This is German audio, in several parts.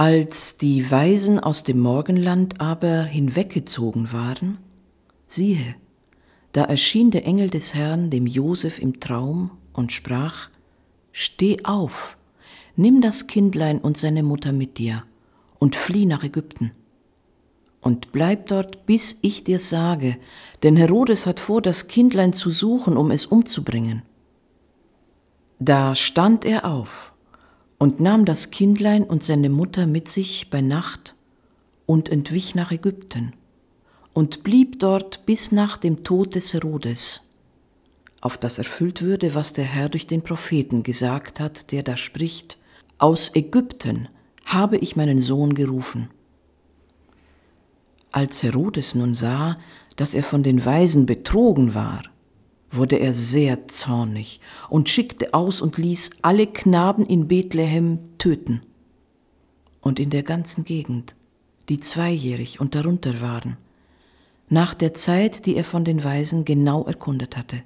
Als die Weisen aus dem Morgenland aber hinweggezogen waren, siehe, da erschien der Engel des Herrn dem Josef im Traum und sprach: Steh auf, nimm das Kindlein und seine Mutter mit dir und flieh nach Ägypten. Und bleib dort, bis ich dir sage, denn Herodes hat vor, das Kindlein zu suchen, um es umzubringen. Da stand er auf und nahm das Kindlein und seine Mutter mit sich bei Nacht und entwich nach Ägypten und blieb dort bis nach dem Tod des Herodes, auf das erfüllt würde, was der Herr durch den Propheten gesagt hat, der da spricht: Aus Ägypten habe ich meinen Sohn gerufen. Als Herodes nun sah, dass er von den Weisen betrogen war, wurde er sehr zornig und schickte aus und ließ alle Knaben in Bethlehem töten und in der ganzen Gegend, die zweijährig und darunter waren, nach der Zeit, die er von den Weisen genau erkundet hatte.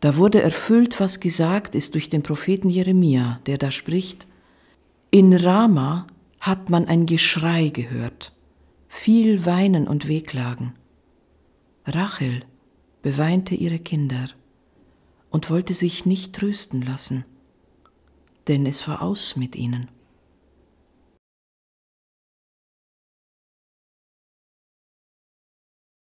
Da wurde erfüllt, was gesagt ist durch den Propheten Jeremia, der da spricht: In Rama hat man ein Geschrei gehört, viel Weinen und Wehklagen. Rachel beweinte ihre Kinder und wollte sich nicht trösten lassen, denn es war aus mit ihnen.